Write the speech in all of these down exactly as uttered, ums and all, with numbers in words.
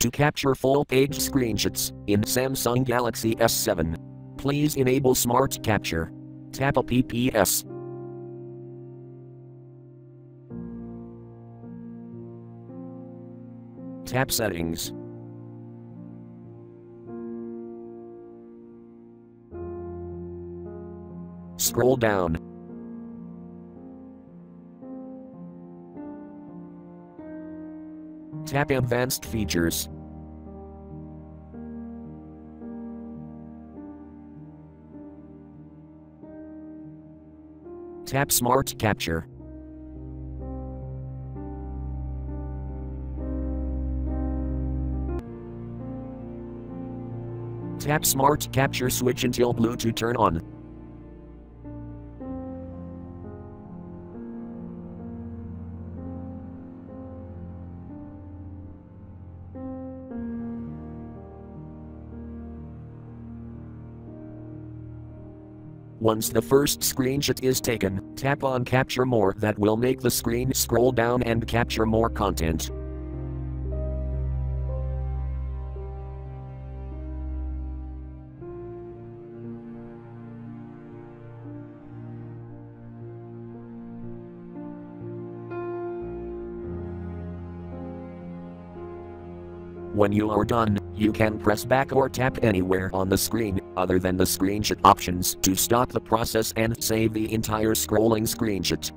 to capture full-page screenshots in Samsung Galaxy S seven. Please enable Smart Capture. Tap Apps. Tap Settings. Scroll down. Tap Advanced Features. Tap Smart Capture. Tap Smart Capture switch until blue to turn on. Once the first screenshot is taken, tap on Capture More. That will make the screen scroll down and capture more content. When you are done, you can press back or tap anywhere on the screen, other than the screenshot options, to stop the process and save the entire scrolling screenshot.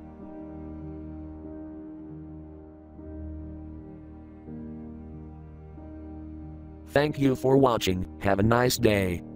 Thank you for watching. Have a nice day.